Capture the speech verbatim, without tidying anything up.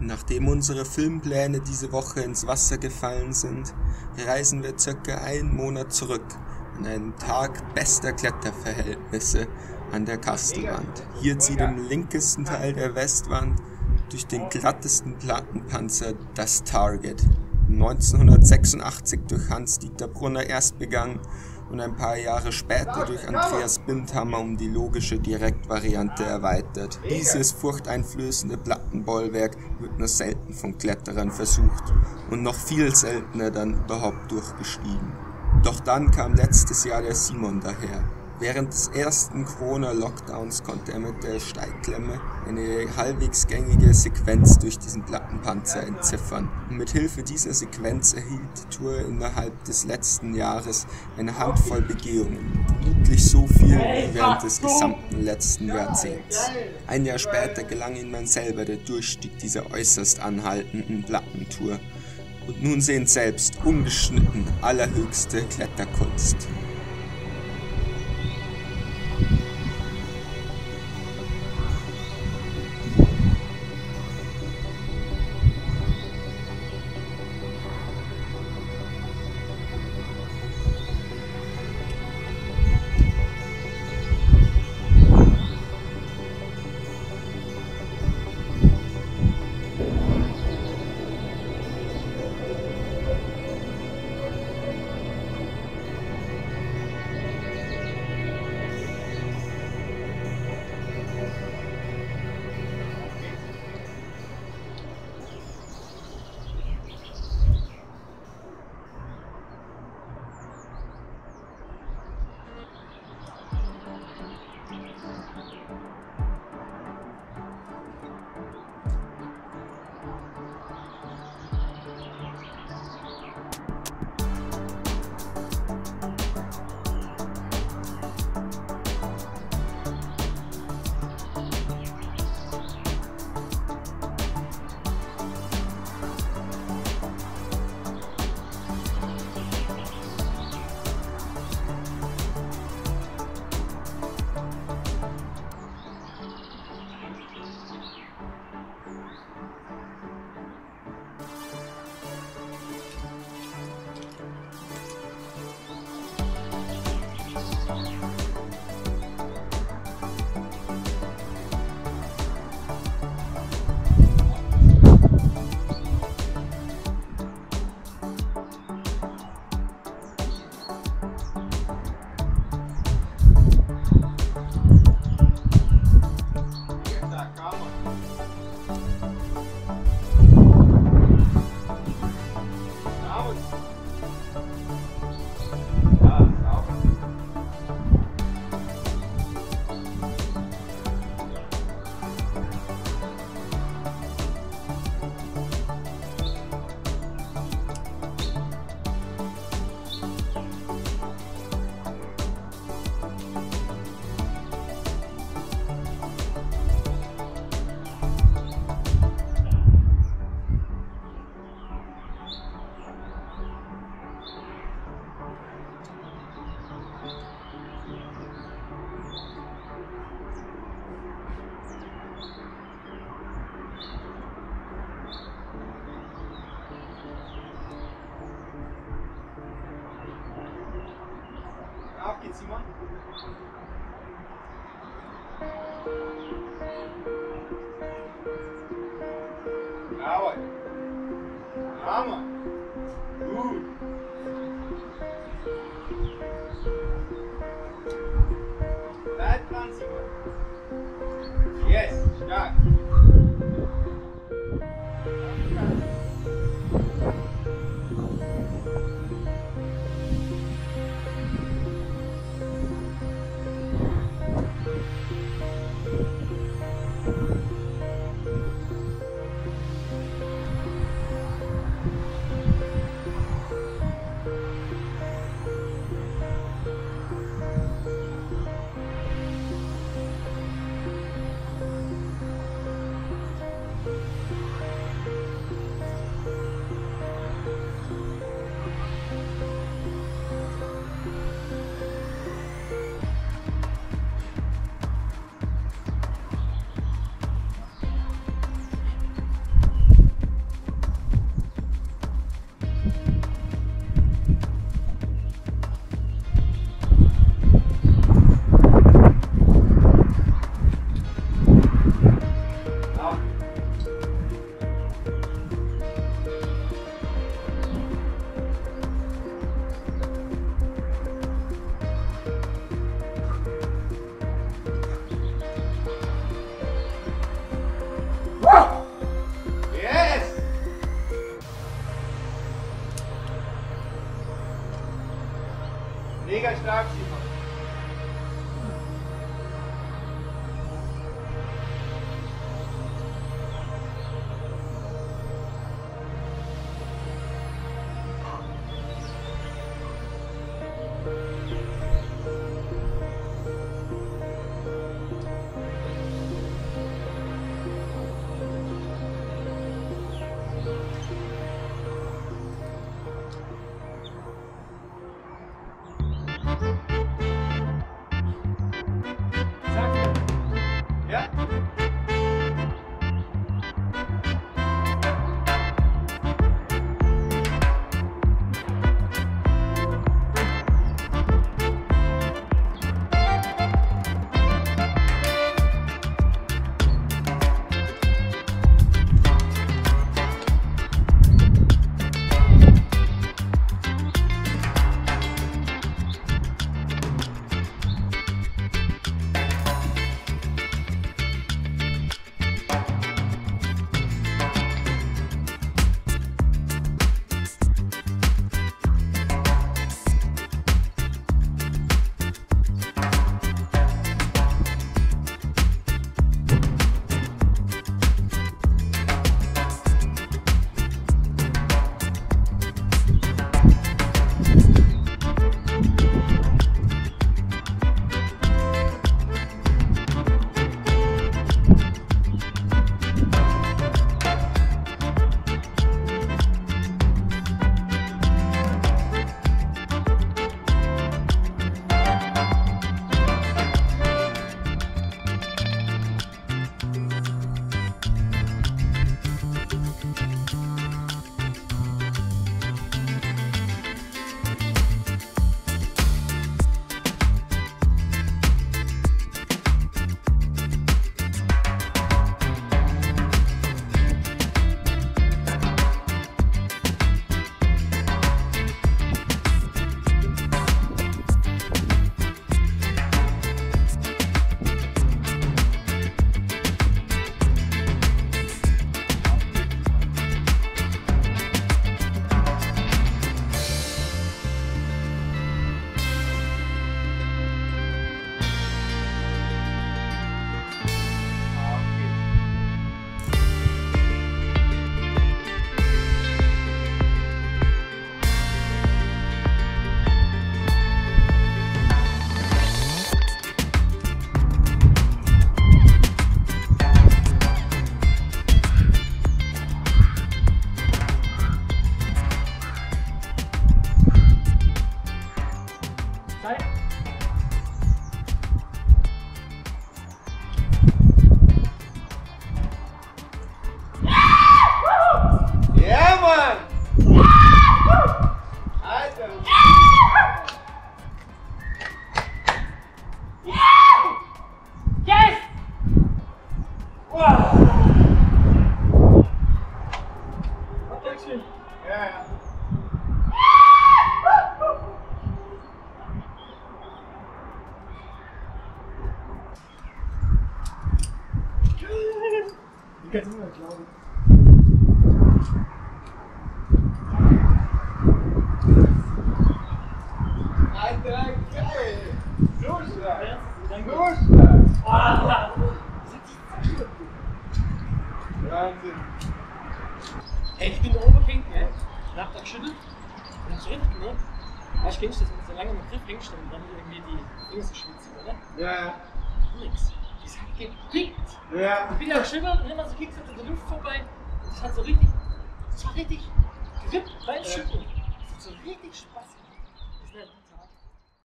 Nachdem unsere Filmpläne diese Woche ins Wasser gefallen sind, reisen wir circa einen Monat zurück an einen Tag bester Kletterverhältnisse an der Kastelwand. Hier zieht im linkesten Teil der Westwand durch den glattesten Plattenpanzer das Target, neunzehnhundertsechsundachtzig durch Hans-Dieter Brunner erst begangen und ein paar Jahre später durch Andreas Bindhammer um die logische Direktvariante erweitert. Dieses furchteinflößende Plattenbollwerk wird nur selten von Kletterern versucht und noch viel seltener dann überhaupt durchgestiegen. Doch dann kam letztes Jahr der Simon daher. Während des ersten Corona-Lockdowns konnte er mit der Steigklemme eine halbwegs gängige Sequenz durch diesen Plattenpanzer entziffern. Und mit Hilfe dieser Sequenz erhielt die Tour innerhalb des letzten Jahres eine Handvoll Begehungen. Vermutlich so viel wie während des gesamten letzten Jahrzehnts. Ein Jahr später gelang ihm dann selber der Durchstieg dieser äußerst anhaltenden Plattentour. Und nun sehen selbst ungeschnitten allerhöchste Kletterkunst. Simon? Jawohl. Hammer. Gut. Bleib dran, Simon. Yes, stark. weniger stark, Simon. Das hat so richtig, das war richtig gerippt beim Schütteln. Das hat so richtig Spaß gemacht.